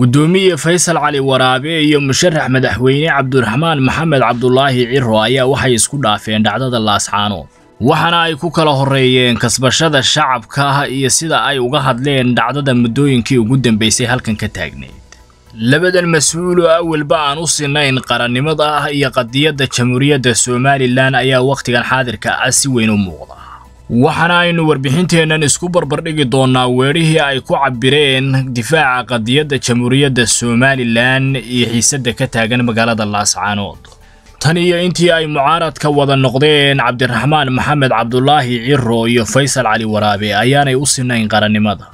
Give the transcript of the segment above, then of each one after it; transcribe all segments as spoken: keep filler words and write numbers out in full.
قدومية فيصل علي ورابي يوم مشرح مدحويني عبد الرحمن محمد عبد الله عيرو أيا وحي اسكو دافين دعداد الله سبحانه وحنا أي كوكا لهوريين كسبشاد الشعب كاها إيا سيدا أي وقاهد لين دعداد مدوين كي وقدن بيسي هالكن كتاقني لبدا المسؤول أول باع نص نين قرن مضاها إيا قدية دا جمهورية دا سومالي لان أيا وقت كان حاضر كأسي وينو موضا waxana aynu warbixinteenan isku barbardhigi doonaa weerihii ay ku cabireen difaaca qadiyada jamhuuriyadda Soomaaliland iyo xiisada ka taagan magaalada Laascaanood tan iyo intii ay mucaaradka wada noqdeen Cabdiraxmaan Maxamed Cabdulaahi Cirro iyo Faysal Cali Waraabe ayaanay u sinayn qarannimada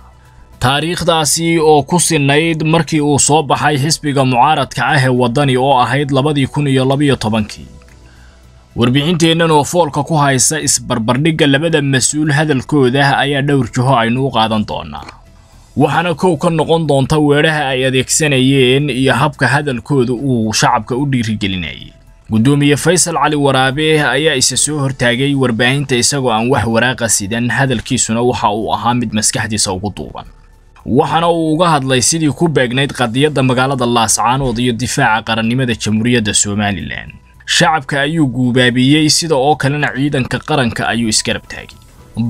taariikhdaasi oo ku sinayd markii uu soo baxay xisbiga mucaaradka ah ee wadani oo ahayd labada kun iyo laba iyo toban-kii warbixinteenan oo foolka ku haysa isbarbardhiga labada mas'uul hadalkooda ayaa dhowr jiho aynu qaadan doonaa waxana koow ka noqon doonta weeraha ay adeegsanayeen iyo habka hadalkooda uu shacabka u dhiirigelinayay gudoomiye Faysal Cali Waraabe ayaa isa soo hortaagay warbaahinta isagoo aan wax waraaqa sidan hadalkiisuna waxa uu ahaa mid maskaxdiisa ugu duuban waxana uu uga hadlay sidii ku beegnayd qadiyada magaalada Laascaanood iyo difaaca qarannimada jamhuuriyadda Soomaaliland shacabka ayuu guubaabiyay sida oo kalena ciidanka qaranka ayuu iskarab taagay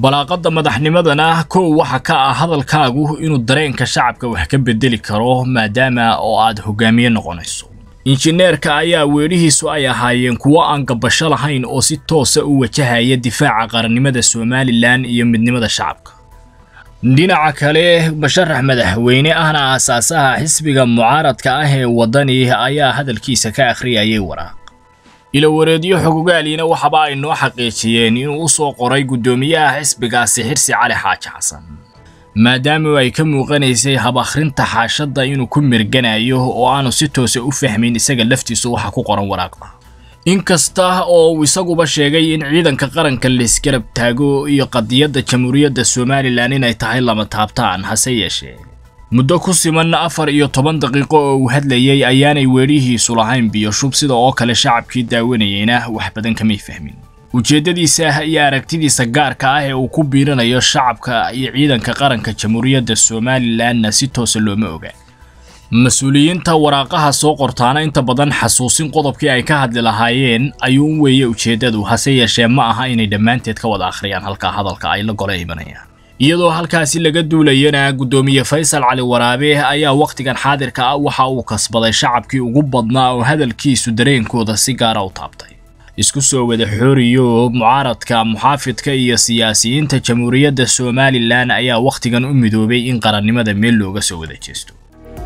balaaqada madaxnimadana koow waxa ka ah hadalkaagu inuu dareenka shacabka wax ka bedeli karo maadaama oo aad hogaamiye noqonayso injineerka ayaa weerihiisu ay ahaayeen kuwa aan gabasho lahayn oo si toos ah u wajahaya difaaca qarannimada Soomaaliland iyo midnimada shacabka dhinaca kale musharax madaxweyne ahna aasaasaha xisbiga mucaaradka ah ee wadani ayaa hadalkiisa ka akhriyay wara ila wareediyo xuquuqaaliina waxba ay noo xaqiijiyeen inuu u soo qoray gudoomiyaha xisbigaasi Xirsi Cali Xaaji Xasan maadaama ay ka muuqanaysay hab akhrinta xaashada inuu ku mirganayo oo aanu si toos ah u fahmin isaga laftiisa waxa ku qoran waraaqda inkasta oo isaguba sheegay in ciidanka qaranka la iskarab taago iyo qadiyada jamhuuriyadda Soomaaliland inay tahay lama taabtaan hase yeeshee muddo ku siman afar iyo toban daqiiqo oo hadlayay ayaanay weerihiisu lahayn biyo shub sida oo kale shacabkii daawanayeenah wax badan kamay fahmin ujeedadiisa iyo aragtidiisa gaarka ah ee uu ku biiranayo shacabka iyo ciidanka qaranka jamhuuriyadda Soomaaliland si toos ah looma oga mas'uuliyiinta waraaqaha soo qortaana inta badan xasuusin qodobkii ay ka hadli lahaayeen ayuu weeye ujeedadu hase yeeshee ma aha inay dhamaanteed ka wada akhriyaan halka hadalka ay la golay imanayaan iyadoo halkaasi laga duulayna gudoomiye Faysal Cali Waraabe ayaa waqtigan xaadirka ah waxa uu kasbaday shacabkii ugu badnaa oo hadalkiisu dareenkooda si gaar ah u taabtay isku soo wada xooriyo mucaaradka muxaafidka iyo siyaasiyiinta jamhuuriyadda Soomaaliland ayaa waqtigan u midoobay in qarannimada meel looga soo wada jeesto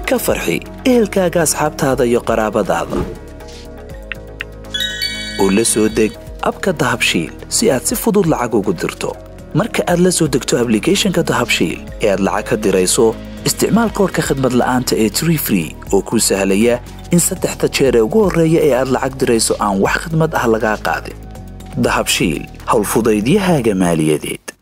ka farxi ehelkaaga asxaabtaada iyo qaraabadaada oo la soo deg abka dahabshiil si aad si fudud lacag ugu dirto marka aad la soo degto application-ka Dahabshiil ee aad lacag ka dirayso isticmaal koodka khidmad la'aanta ee three free oo ku sahlaya in saddexda jeer ee ugu horeeya ee aad lacag dirayso aan wax khidmad ah laga qaadin Dahabshiil hawl fudaydiyaha maaliyadeed